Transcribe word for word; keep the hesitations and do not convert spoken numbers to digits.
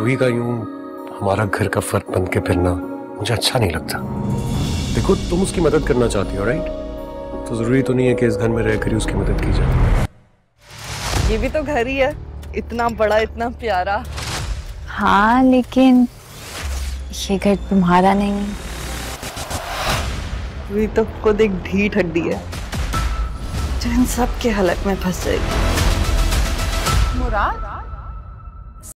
रूही का यूं हमारा घर का फर्क बन के फिरना मुझे अच्छा नहीं लगता। देखो, तुम उसकी मदद करना चाहती हो राइट, तो जरूरी तो नहीं है कि इस घर में रहकर ही उसकी मदद की जाए। ये भी तो घर ही है, इतना बड़ा इतना प्यारा। हाँ, लेकिन ये घर तुम्हारा नहीं है। रूही तो खुद एक ढीठ हड्डी है जो इन सब के हलक में फंस जाएगी। मुराद